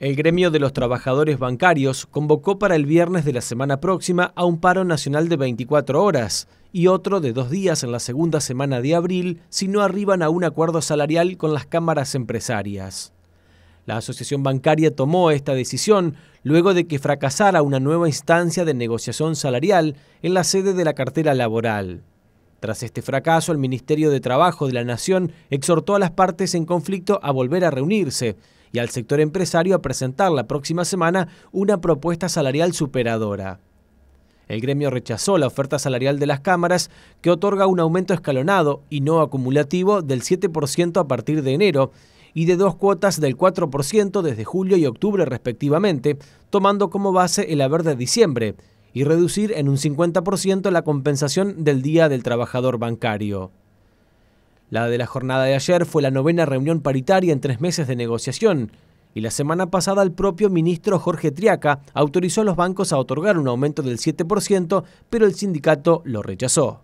El Gremio de los Trabajadores Bancarios convocó para el viernes de la semana próxima a un paro nacional de 24 horas y otro de 2 días en la segunda semana de abril si no arriban a un acuerdo salarial con las cámaras empresarias. La Asociación Bancaria tomó esta decisión luego de que fracasara una nueva instancia de negociación salarial en la sede de la cartera laboral. Tras este fracaso, el Ministerio de Trabajo de la Nación exhortó a las partes en conflicto a volver a reunirse y al sector empresario a presentar la próxima semana una propuesta salarial superadora. El gremio rechazó la oferta salarial de las cámaras, que otorga un aumento escalonado y no acumulativo del 7% a partir de enero y de 2 cuotas del 4% desde julio y octubre respectivamente, tomando como base el haber de diciembre, y reducir en un 50% la compensación del Día del Trabajador Bancario. La de la jornada de ayer fue la 9ª reunión paritaria en 3 meses de negociación, y la semana pasada el propio ministro Jorge Triaca autorizó a los bancos a otorgar un aumento del 7%, pero el sindicato lo rechazó.